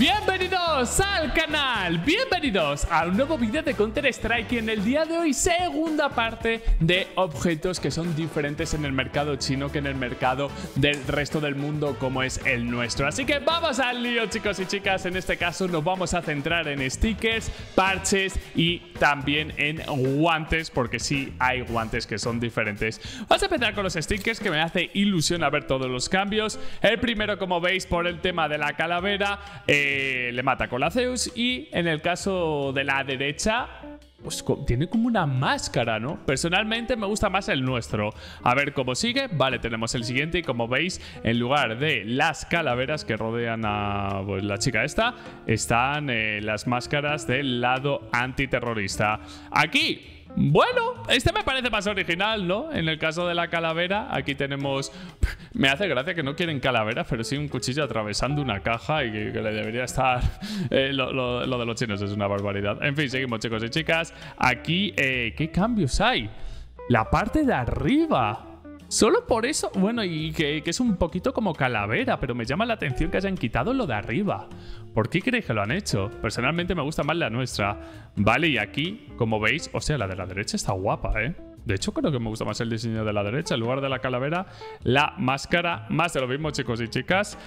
Bienvenidos al canal, bienvenidos a un nuevo vídeo de Counter-Strike. Y en el día de hoy, segunda parte de objetos que son diferentes en el mercado chino que en el mercado del resto del mundo como es el nuestro. Así que vamos al lío, chicos y chicas. En este caso nos vamos a centrar en stickers, parches y también en guantes, porque sí hay guantes que son diferentes. Vamos a empezar con los stickers, que me hace ilusión a ver todos los cambios. El primero, como veis, por el tema de la calavera, le mata con la Zeus, y en el caso de la derecha pues tiene como una máscara, ¿no? Personalmente me gusta más el nuestro. A ver cómo sigue. Vale, tenemos el siguiente y como veis, en lugar de las calaveras que rodean a pues, la chica esta, están las máscaras del lado antiterrorista. Aquí... bueno, este me parece más original, ¿no? En el caso de la calavera, aquí tenemos... me hace gracia que no quieren calaveras, pero sí un cuchillo atravesando una caja y que le debería estar... lo de los chinos es una barbaridad. En fin, seguimos, chicos y chicas. Aquí, ¿qué cambios hay? La parte de arriba... solo por eso, bueno, y que es un poquito como calavera, pero me llama la atención que hayan quitado lo de arriba. ¿Por qué creéis que lo han hecho? Personalmente me gusta más la nuestra. Vale, y aquí, como veis, o sea, la de la derecha está guapa, ¿eh? De hecho, creo que me gusta más el diseño de la derecha. En lugar de la calavera, la máscara. Más de lo mismo, chicos y chicas.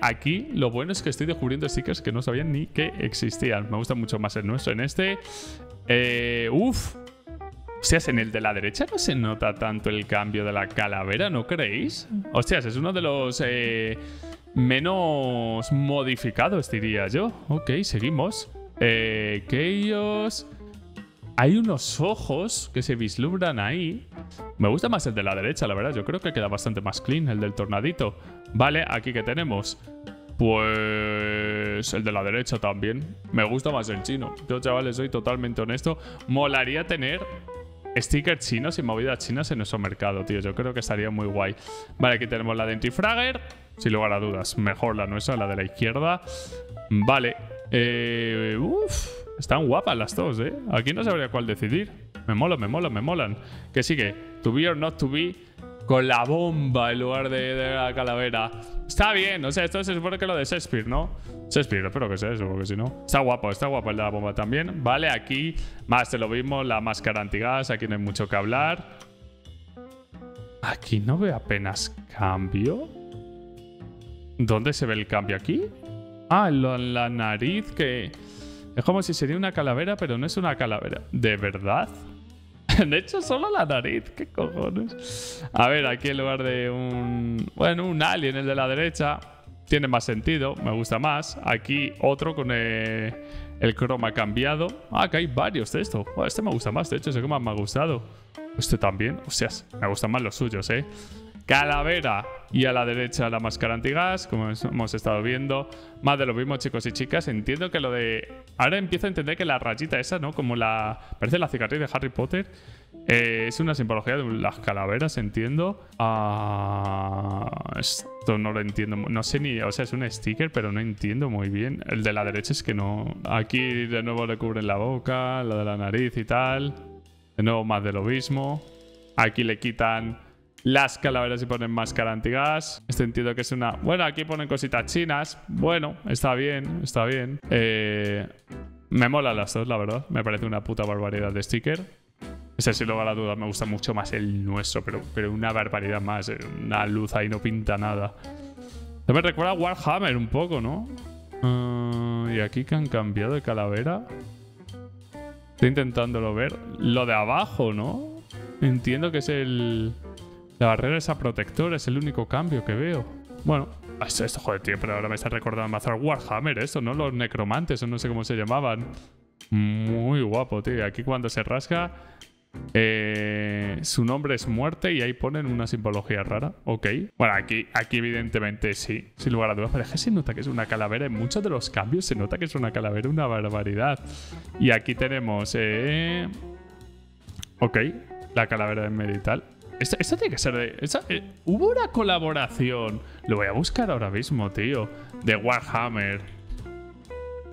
Aquí, lo bueno es que estoy descubriendo stickers que no sabían ni que existían. Me gusta mucho más el nuestro en este. Uff. Hostias, en el de la derecha no se nota tanto el cambio de la calavera, ¿no creéis? Hostias, es uno de los menos modificados, diría yo. Ok, seguimos. Aquellos... hay unos ojos que se vislumbran ahí. Me gusta más el de la derecha, la verdad. Yo creo que queda bastante más clean, el del tornadito. Vale, aquí que tenemos... pues el de la derecha también. Me gusta más el chino. Yo, chavales, soy totalmente honesto. Molaría tener... stickers chinos y movidas chinas en nuestro mercado, tío. Yo creo que estaría muy guay. Vale, aquí tenemos la de Antifrager. Sin lugar a dudas, mejor la nuestra, la de la izquierda. Vale. Están guapas las dos, ¿eh? Aquí no sabría cuál decidir. Me molan, me molan, me molan. ¿Qué sigue? To be or not to be. Con la bomba en lugar de la calavera. Está bien, o sea, esto se supone que es lo de Shakespeare, ¿no? Shakespeare, espero que sea eso, porque si no... está guapo el de la bomba también. Vale, aquí más de lo mismo, la máscara antigas, aquí no hay mucho que hablar. Aquí no veo apenas cambio. ¿Dónde se ve el cambio aquí? Ah, en la nariz, que... es como si sería una calavera, pero no es una calavera. ¿De verdad? De hecho, solo la nariz. ¿Qué cojones? A ver, aquí en lugar de un... bueno, un alien, el de la derecha. Tiene más sentido. Me gusta más. Aquí otro con el croma cambiado. Ah, que hay varios de esto. Oh, este me gusta más. De hecho, es el que más me ha gustado. Este también. Hostias, me gustan más los suyos, ¿eh? Calavera. Y a la derecha la máscara antigas, como hemos estado viendo. Más de lo mismo, chicos y chicas. Entiendo que lo de... ahora empiezo a entender que la rayita esa, ¿no? Como la... parece la cicatriz de Harry Potter. Es una simbología de las calaveras, entiendo. Esto no lo entiendo. No sé ni... o sea, es un sticker, pero no entiendo muy bien. El de la derecha es que no... aquí de nuevo le cubren la boca, la de la nariz y tal. De nuevo más de lo mismo. Aquí le quitan... las calaveras y ponen máscara antigas. Este entiendo que es una... bueno, aquí ponen cositas chinas. Bueno, está bien, está bien. Me molan las dos, la verdad. Me parece una puta barbaridad de sticker. Ese, sin lugar a dudas, me gusta mucho más el nuestro, pero una barbaridad más. Una luz ahí no pinta nada. Me recuerda a Warhammer un poco, ¿no? Y aquí que han cambiado de calavera. Estoy intentándolo ver. Lo de abajo, ¿no? Entiendo que es el... la barrera esa protectora, es el único cambio que veo. Bueno, esto joder, tío, pero ahora me está recordando más a Warhammer, esto, ¿no? Los necromantes, o no sé cómo se llamaban. Muy guapo, tío. Aquí cuando se rasca, su nombre es muerte y ahí ponen una simbología rara. Ok. Bueno, aquí evidentemente sí, sin lugar a dudas. Pero es que se nota que es una calavera. En muchos de los cambios se nota que es una calavera, una barbaridad. Y aquí tenemos... ok, la calavera de Medital. Esto tiene que ser de... hubo una colaboración. Lo voy a buscar ahora mismo, tío. De Warhammer.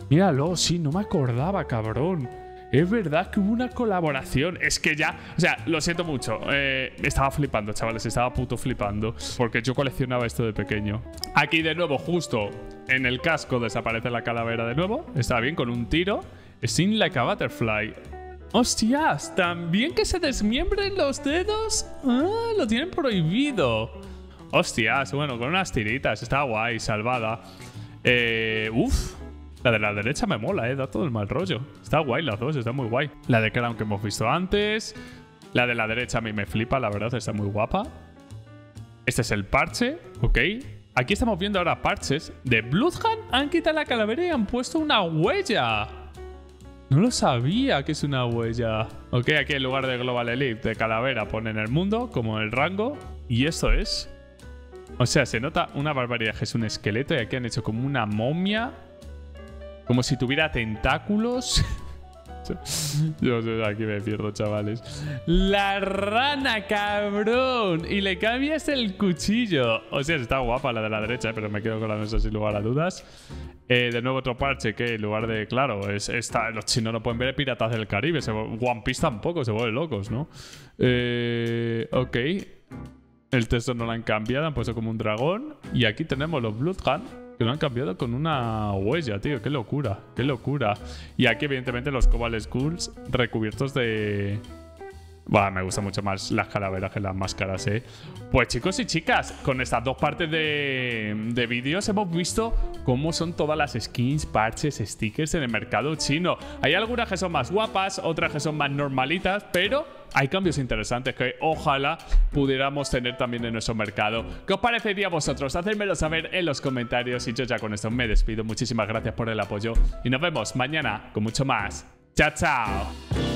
Míralo, sí, no me acordaba, cabrón. Es verdad que hubo una colaboración. Es que ya, o sea, lo siento mucho. Estaba flipando, chavales, estaba puto flipando, porque yo coleccionaba esto de pequeño. Aquí de nuevo, justo en el casco desaparece la calavera de nuevo. Está bien, con un tiro. Sting like a butterfly. ¡Hostias! ¿También que se desmiembren los dedos? Ah, lo tienen prohibido. ¡Hostias! Bueno, con unas tiritas. Está guay, salvada. Uf. La de la derecha me mola, da todo el mal rollo. Está guay las dos, está muy guay. La de Crown que hemos visto antes. La de la derecha a mí me flipa, la verdad, está muy guapa. Este es el parche, ok. Aquí estamos viendo ahora parches de Bloodhound. Han quitado la calavera y han puesto una huella. No lo sabía que es una huella. Ok, aquí en lugar de Global Elite, de calavera, ponen el mundo como el rango. Y esto es... O sea, se nota una barbaridad que es un esqueleto y aquí han hecho como una momia. Como si tuviera tentáculos. Yo aquí me pierdo, chavales. La rana, cabrón. Y le cambias el cuchillo. O sea, está guapa la de la derecha, pero me quedo con la nuestra sin lugar a dudas. De nuevo otro parche que en lugar de... Claro, los chinos no pueden ver Piratas del Caribe. One Piece tampoco, se vuelven locos, ¿no? Ok. El texto no lo han cambiado, han puesto como un dragón. Y aquí tenemos los Bloodhound, que lo han cambiado con una huella, tío. Qué locura, qué locura. Y aquí, evidentemente, los Cobalt Skulls recubiertos de... Bah, me gustan mucho más las calaveras que las máscaras, ¿eh? Pues, chicos y chicas, con estas dos partes de vídeos hemos visto cómo son todas las skins, parches, stickers en el mercado chino. Hay algunas que son más guapas, otras que son más normalitas, pero... Hay cambios interesantes que ojalá pudiéramos tener también en nuestro mercado. ¿Qué os parecería a vosotros? Hacedmelo saber en los comentarios. Y yo ya con esto me despido. Muchísimas gracias por el apoyo. Y nos vemos mañana con mucho más. ¡Chao, chao!